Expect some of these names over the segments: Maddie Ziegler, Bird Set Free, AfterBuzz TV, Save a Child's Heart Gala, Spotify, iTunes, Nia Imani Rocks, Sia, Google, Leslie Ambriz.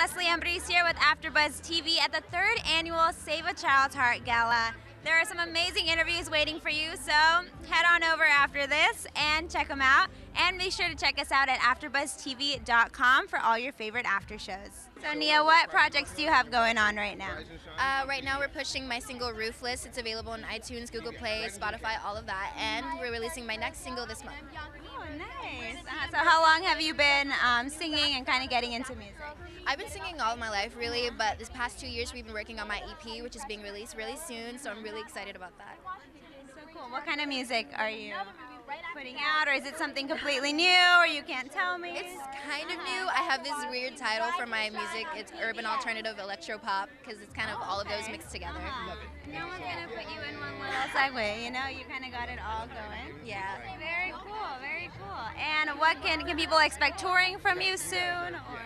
Leslie Ambriz here with AfterBuzz TV at the 3rd annual Save a Child's Heart Gala. There are some amazing interviews waiting for you, so head on over after this and check them out. And make sure to check us out at AfterBuzzTV.com for all your favorite after shows. So Nia, what projects do you have going on right now? Right now we're pushing my single Roofless. It's available on iTunes, Google Play, Spotify, all of that. And we're releasing my next single this month. Oh, nice. So how long have you been singing and kind of getting into music? I've been singing all my life, really, but this past 2 years we've been working on my EP, which is being released really soon, so I'm really excited about that. So cool. What kind of music are you putting out, or is it something completely new, or you can't tell me? It's kind of new. I have this weird title for my music. It's Urban Alternative Electro Pop, because it's kind of all of those mixed together. No one's going to put you in one little segue, you know? You kind of got it all going. Yeah. Very cool, very cool. And what can people expect touring from you soon, or...?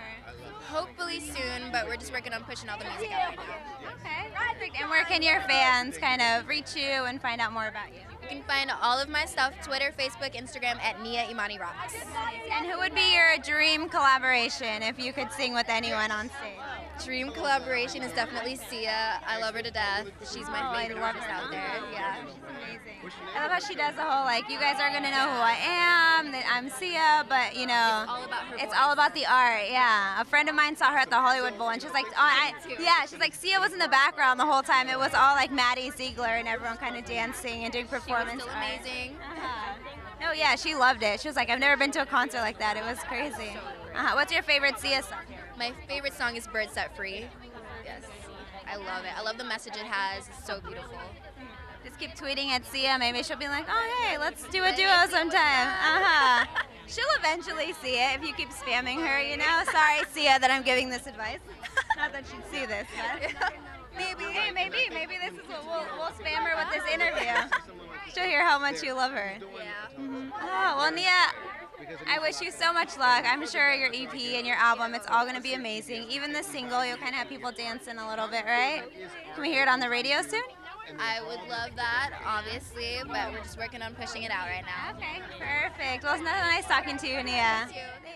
Hopefully soon, but we're just working on pushing all the music out right now. Okay, perfect. And where can your fans kind of reach you and find out more about you? You can find all of my stuff, Twitter, Facebook, Instagram, at Nia Imani Rocks. And who would be your dream collaboration if you could sing with anyone on stage? Dream collaboration is definitely Sia. I love her to death. She's my favorite artist out there. Yeah. She's amazing. I love how she does the whole, like, you guys are going to know who I am, that I'm Sia, but, you know, it's all about the art, yeah. A friend of mine saw her at the Hollywood Bowl, and she's like, oh, she's like, Sia was in the background the whole time. It was all, like, Maddie Ziegler and everyone kind of dancing and doing performances. Still amazing. No, yeah, she loved it. She was like, I've never been to a concert like that. It was crazy. What's your favorite Sia song? My favorite song is Bird Set Free. Yes, I love it. I love the message it has. It's so beautiful. Just keep tweeting at Sia. Maybe she'll be like, oh, hey, let's do a duo sometime. She'll eventually see it if you keep spamming her, you know? Sorry, Sia, that I'm giving this advice. Not that she'd see this, but maybe. Hey, maybe this is what we'll spam her with this interview. She'll hear how much you love her. Yeah. Oh, well, Nia, I wish you so much luck. I'm sure your EP and your album, it's all going to be amazing. Even the single, you'll kind of have people dancing a little bit, right? Can we hear it on the radio soon? I would love that, obviously, but we're just working on pushing it out right now. Okay, perfect. Well, it's nice talking to you, Nia.